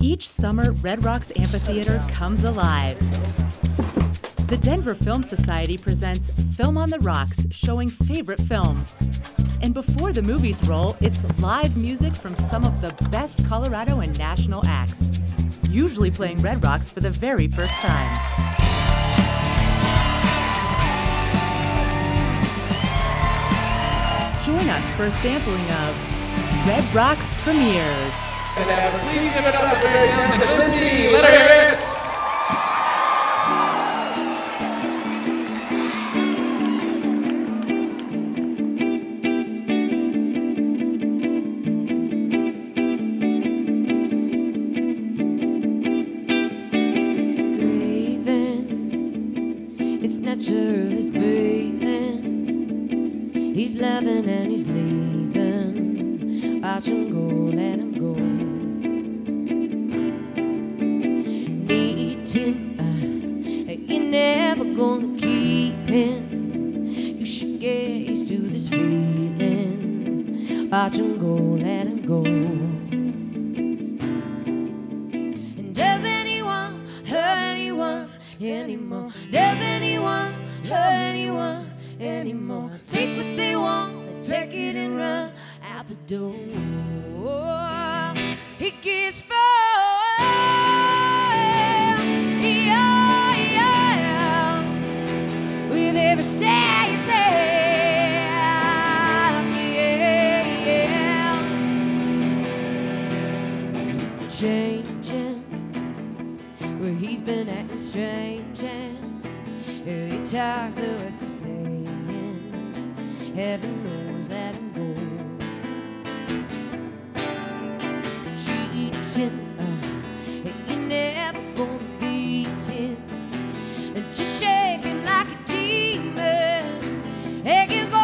Each summer, Red Rocks Amphitheater comes alive. The Denver Film Society presents Film on the Rocks, showing favorite films. And before the movies roll, it's live music from some of the best Colorado and national acts, usually playing Red Rocks for the very first time. Join us for a sampling of Red Rocks premieres. Please give it up for Lissie. Breathing, it's natural, it's breathing. He's loving and he's leaving. Watch him go, let him go. Never gonna keep him. You should get used to this feeling. Watch him go, let him go. And does anyone hurt anyone anymore? Does anyone hurt anyone anymore? Take what they want, they take it and run out the door. He gets changing, where he's been acting strange, and he talks to us to saying, heaven knows, let him go. Cheating, you're never gonna beat him, and just shake him like a demon. Hey, you go.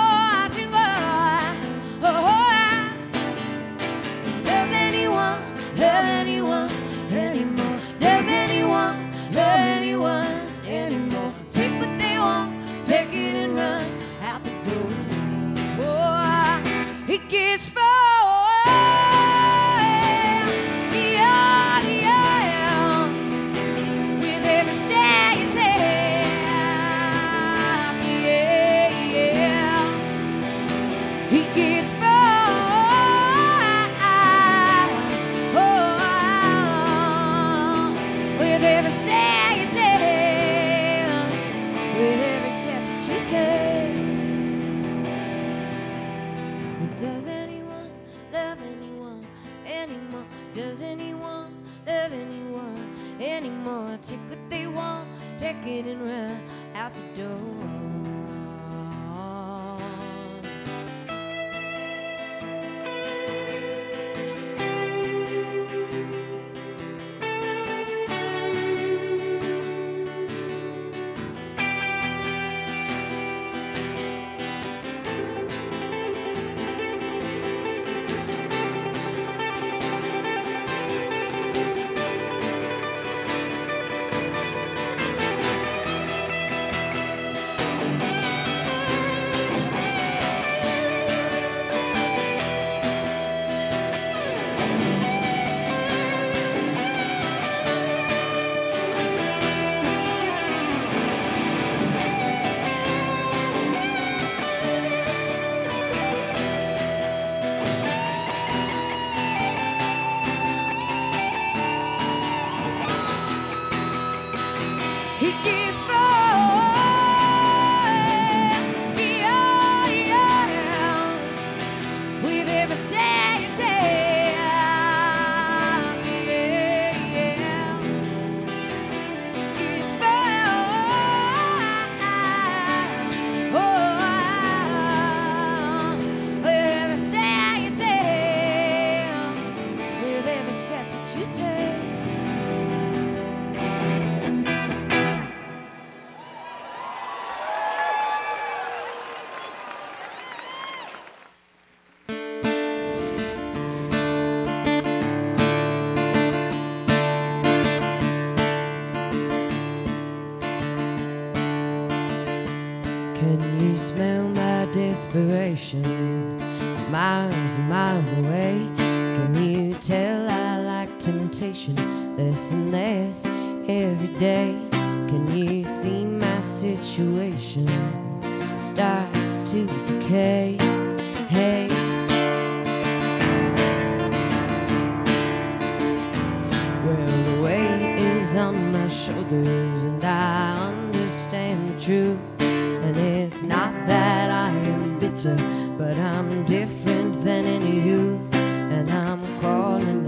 Anymore, take what they want, take it and run out the door. Smell my desperation, miles and miles away. temptation, less and less every day. Can you see my situation start to decay? Hey, well, the weight is on my shoulders, and I understand the truth. And it's not that I am bitter, but I'm different than any youth. And I'm calling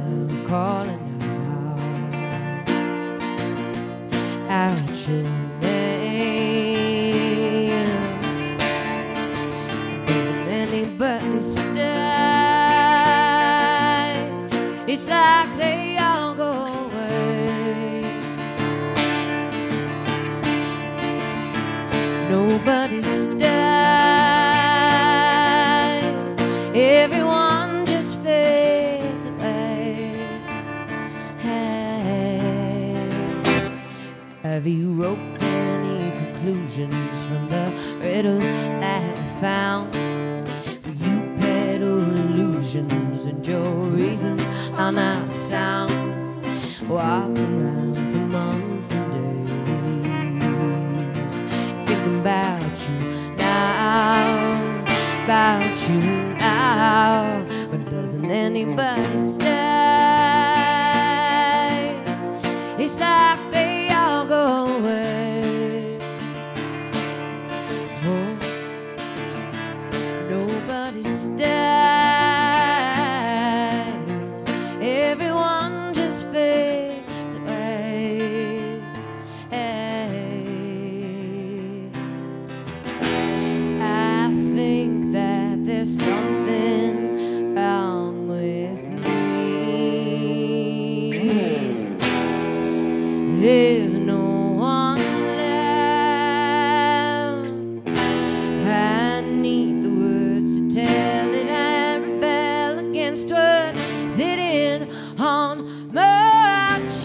out your name. Isn't anybody stay? It's like they all go away. Nobody stays. Everyone just fades away. Hey. Have you roped any conclusions from the riddles that I found? You peddle illusions and your reasons are not sound. Walking around for months and days, thinking about you now, about you now. But doesn't anybody stay? It's like they all go away. Oh, nobody stays. Everyone just fades away. Hey. I think that there's something wrong with me. There's no one left. I need the words to tell it. I rebel against words sitting on my chest.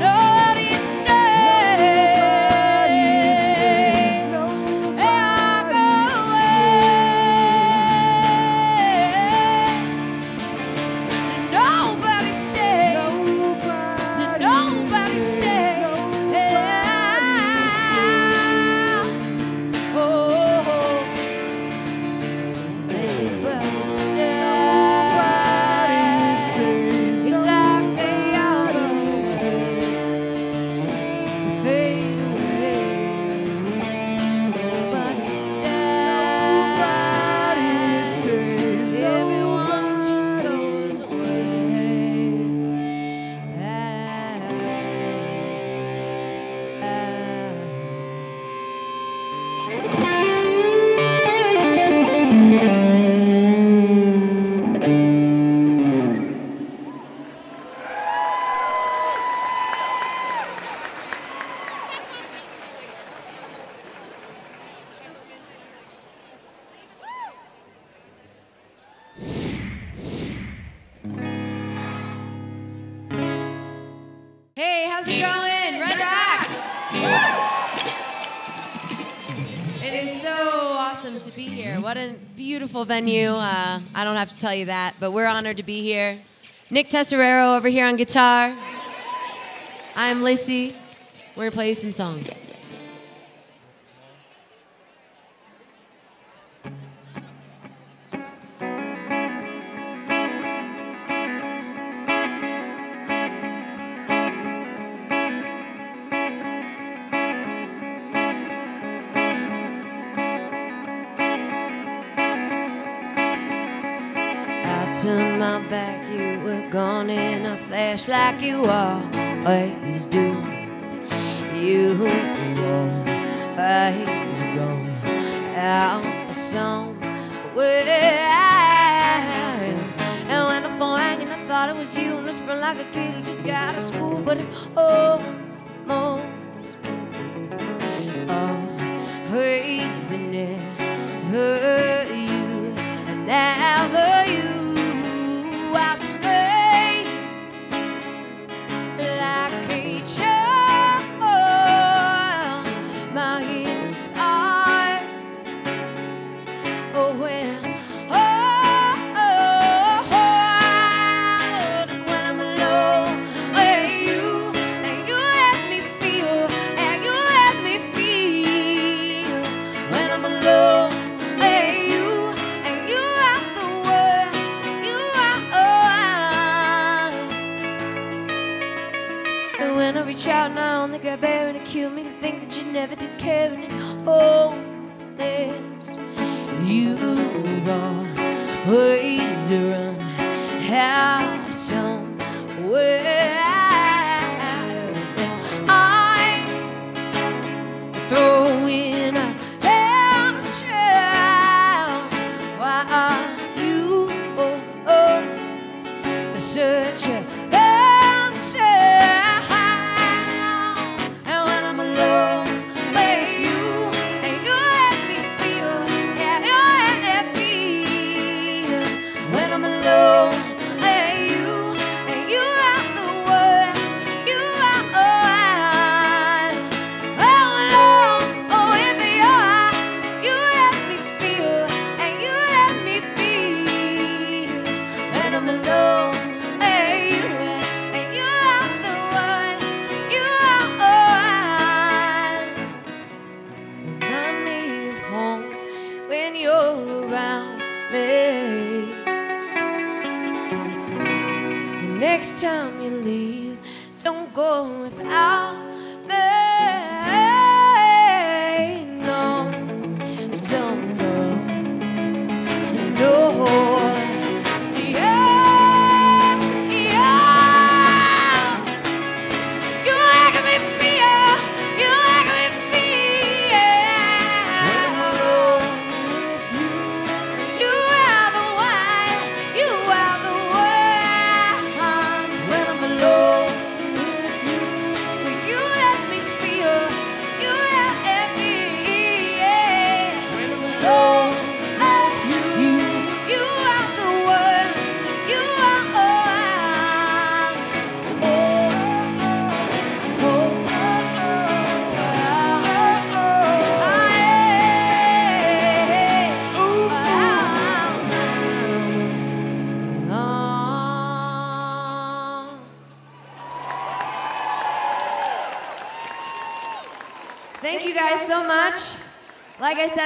Nobody stays. They all go away. Nobody stays. Nobody stays. Oh, nobody stays. It's like they all fade away. Nobody stays. Everyone just goes away. Hey, how's it going, Red Rocks? It is so awesome to be here. What a beautiful venue. I don't have to tell you that, but we're honored to be here. Nick Tessarero over here on guitar. I'm Lissie. We're gonna play you some songs. I turned my back, you were gone in a flash like you always do. You always gone out somewhere. And when the phone rang and I thought it was you, and I felt like a kid who just got out of school, but it's almost always never you, never you. I sway like a child. My hands are, oh, when, oh, hopeless. You've always run out somewhere else. Now I'm throwing a tantrum while you search a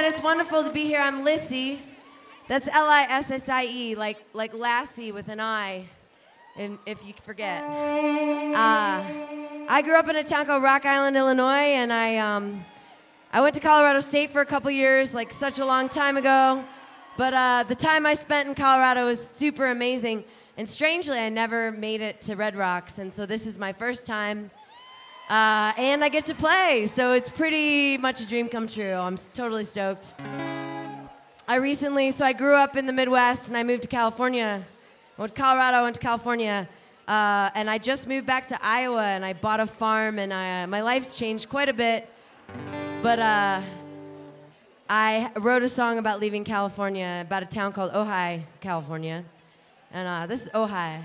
It's wonderful to be here. I'm Lissie. That's L-I-S-S-I-E, like Lassie with an I, if you forget. I grew up in a town called Rock Island, Illinois, and I went to Colorado State for a couple years, like such a long time ago. But the time I spent in Colorado was super amazing. And strangely, I never made it to Red Rocks, and so this is my first time. And I get to play, so it's pretty much a dream come true. I'm totally stoked. I grew up in the Midwest, and I moved to California. I went to Colorado, I went to California, and I just moved back to Iowa, and I bought a farm, and my life's changed quite a bit. But I wrote a song about leaving California, about a town called Ojai, California. And this is Ojai.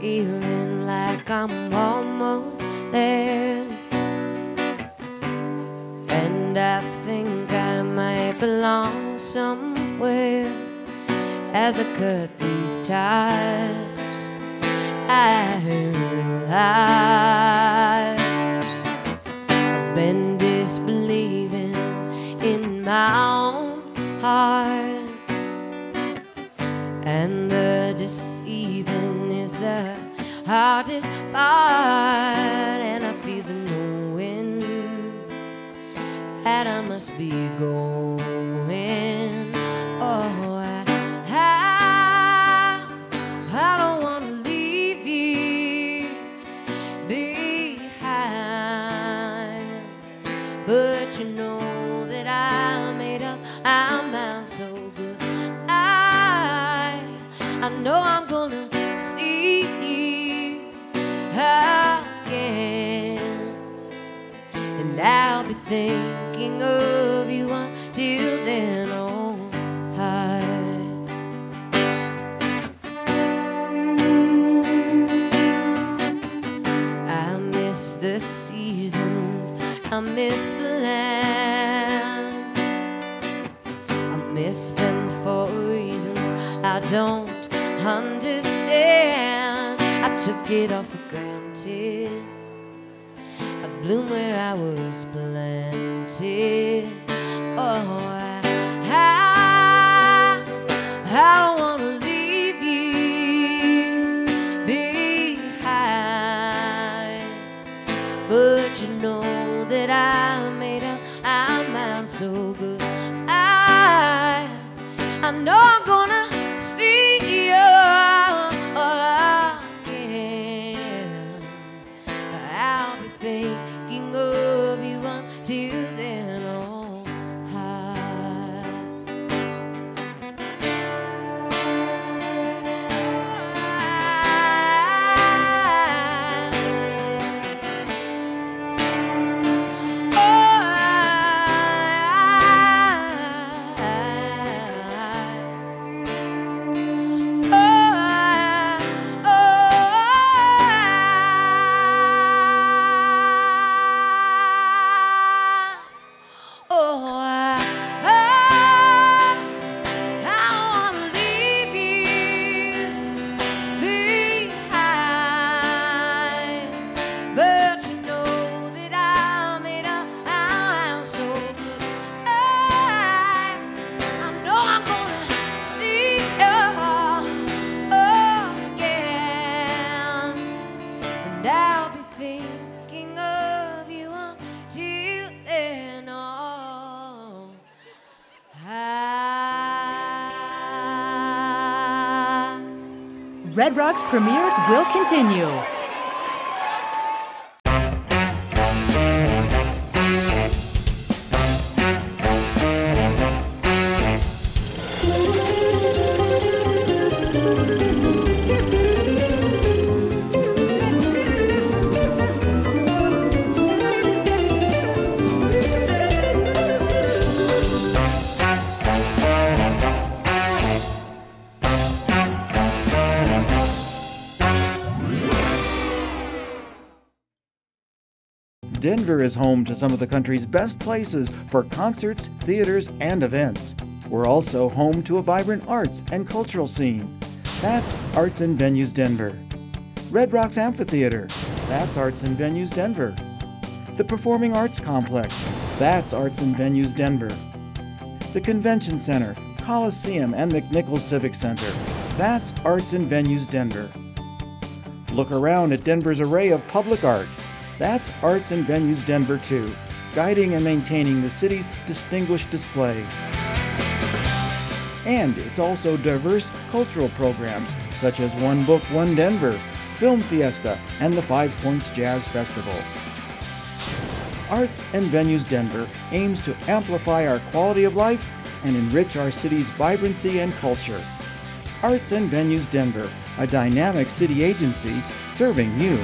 Feeling like I'm almost there, and I think I might belong somewhere. As I cut these ties, I realize I've been disbelieving in my own heart, and the deceiving is the hardest part, and I feel the knowing that I must be going. Oh, I don't want to leave you behind, but you know that I made up my mind, so good. I know I'm gonna see you again, and I'll be thinking of you until then. Oh, hi. I miss the seasons, I miss the land, I miss them for reasons I don't understand. I took it all for granted. I bloom where I was planted. see. Oh, I don't want to leave you behind, but you know that I made up my mind so good. I know I'm gonna see you again. I'll be thinking of you until then. Oh, Red Rocks premieres will continue. Denver is home to some of the country's best places for concerts, theaters, and events. We're also home to a vibrant arts and cultural scene. That's Arts and Venues Denver. Red Rocks Amphitheater. That's Arts and Venues Denver. The Performing Arts Complex. That's Arts and Venues Denver. The Convention Center, Coliseum, and McNichols Civic Center. That's Arts and Venues Denver. Look around at Denver's array of public art. That's Arts and Venues Denver 2, guiding and maintaining the city's distinguished display. And it's also diverse cultural programs such as One Book, One Denver, Film Fiesta, and the 5 Points Jazz Festival. Arts and Venues Denver aims to amplify our quality of life and enrich our city's vibrancy and culture. Arts and Venues Denver, a dynamic city agency serving you.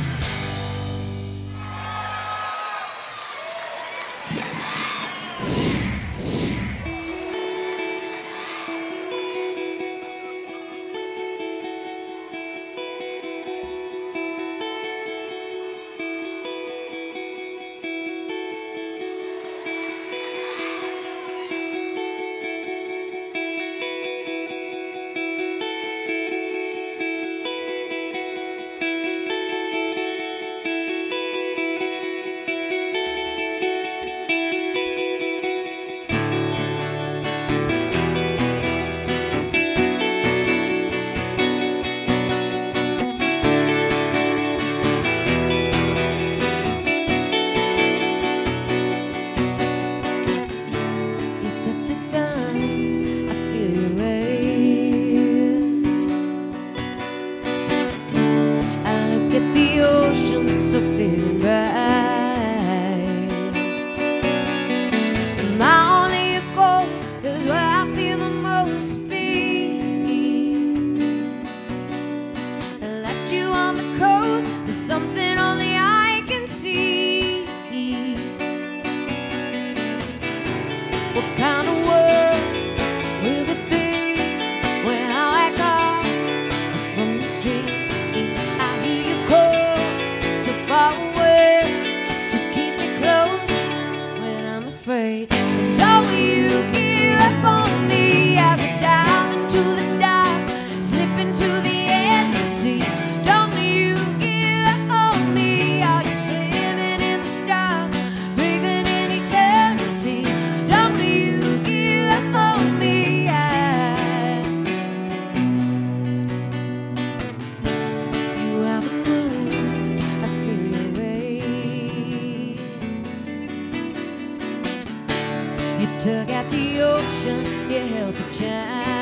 You dug out the ocean, you held the giant.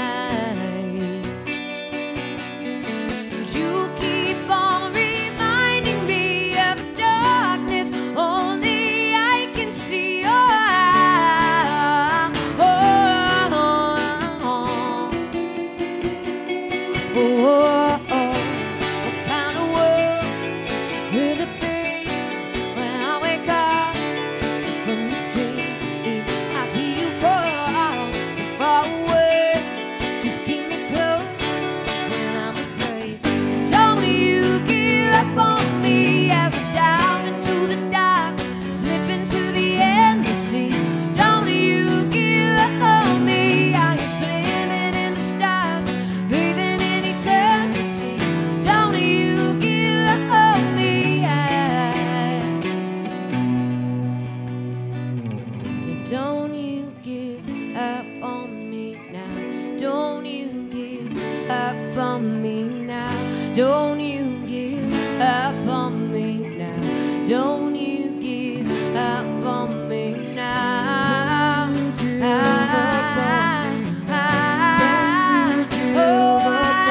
And you keep on reminding me of darkness only I can see. What kind of world will it be when I wake up from this dream? I hear you call so far away. Just keep me close when I'm afraid. Don't you give up on me as I dive into the dark, slip into the endless sea. Don't you give up on me. Are you swimming in the stars, breathing in eternity? Don't you give up on me. Don't you give up on me now. Don't you give up on me now. Don't you give up on me now. Don't you give up on me now. Don't you give up on me as I dive into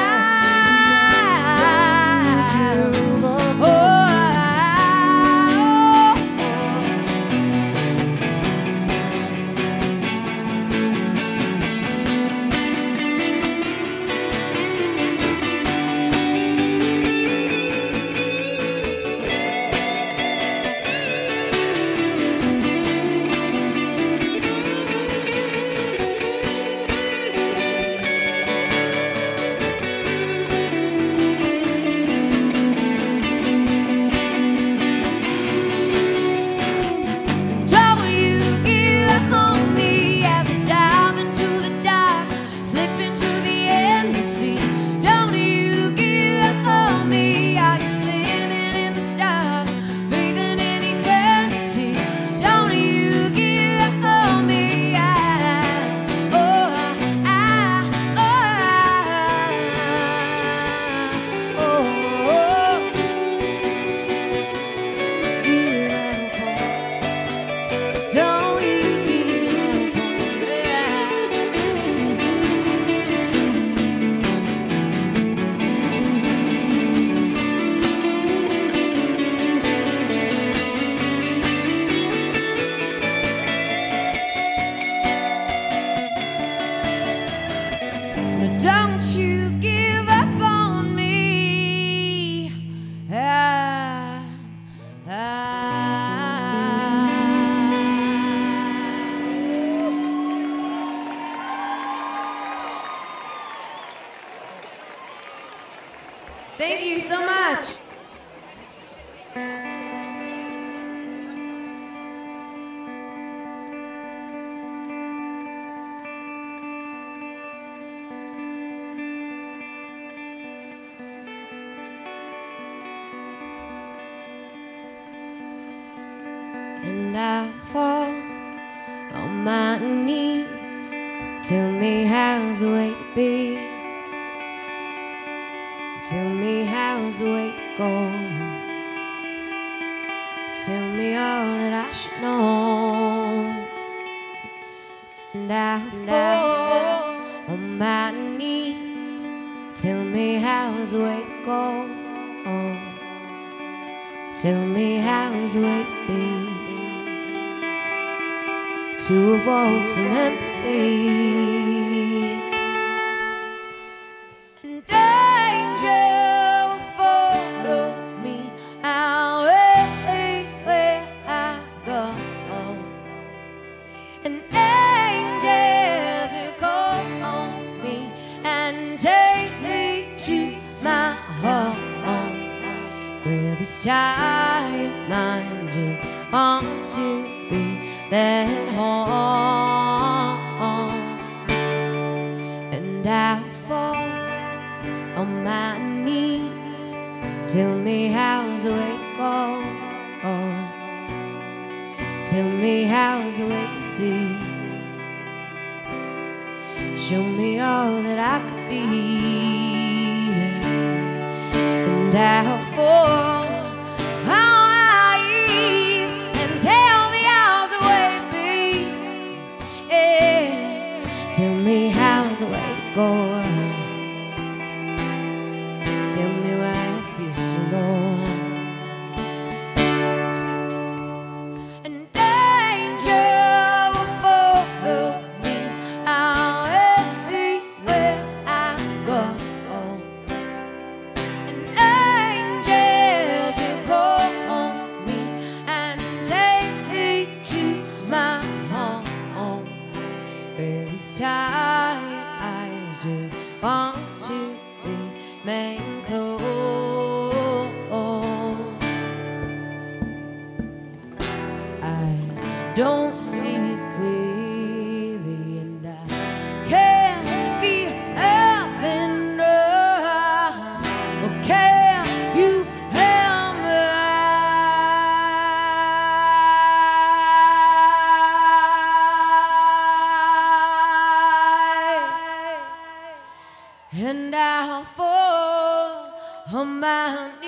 the dark, slip into the endless sea. Don't you give up on me. Are you swimming in the stars, breathing in eternity? Don't you give up on me. Don't you give up on me. Don't you give up on me. Thank you so much. And I fall on my knees. Tell me how's the way to be. Tell me how's the way to go. Tell me all that I should know. And I fall on my knees. Tell me how's the way to go. Tell me how's the way to be. To evoke some empathy. This giant mind just wants to be led home. And I fall on my knees. Tell me how's the way to go. Tell me how's the way to see. Show me all that I could be. And I fall. And tell me how's the way to be. go. Tell me why I feel so low. And danger will follow me everywhere I go. And angels will call on me and take me to my home. Where these tired eyes will want to be made close. I don't see clearly, and I can't feel nothing. Well, can you help me? And I'll fall on my